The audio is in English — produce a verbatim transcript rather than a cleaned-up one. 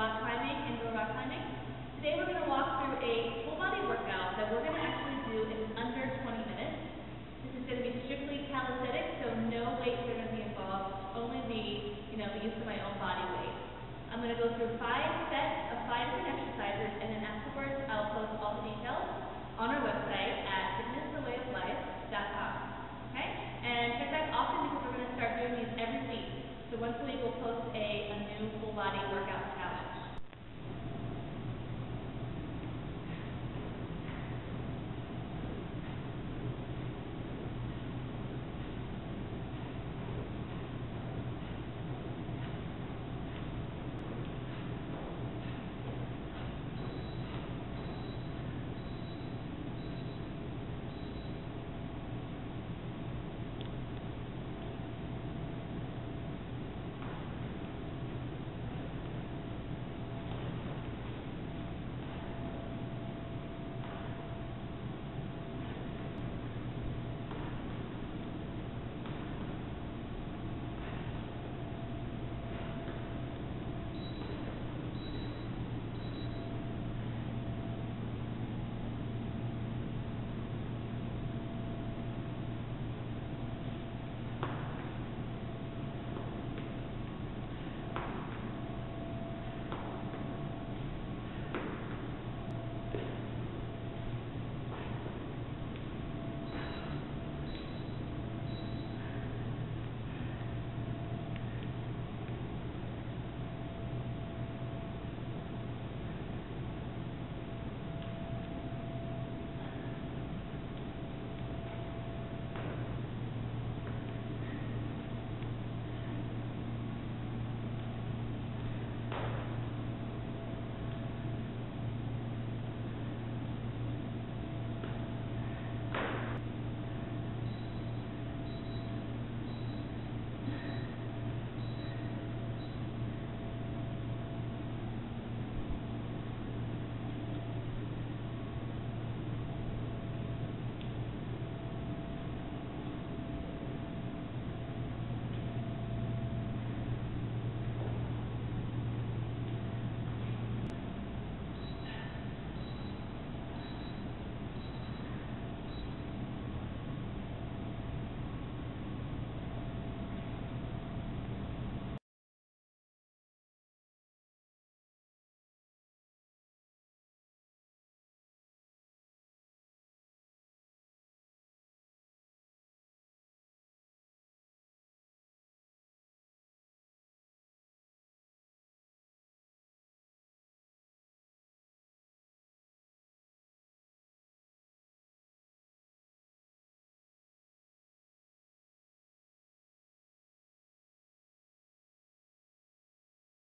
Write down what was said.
black